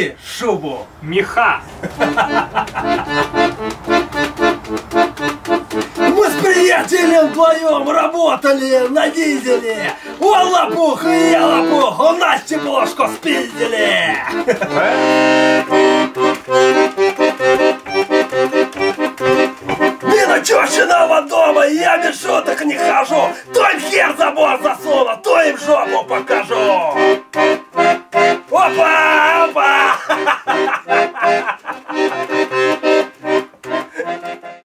Носи шубу, меха. Мы с приятелем вдвоем работали на дизеле. Он лопух и я лопух, у нас чебушку спиздили. Мина чёрчиного дома, я без шуток не хожу. То им хер забор засуну, то им жопу покажу.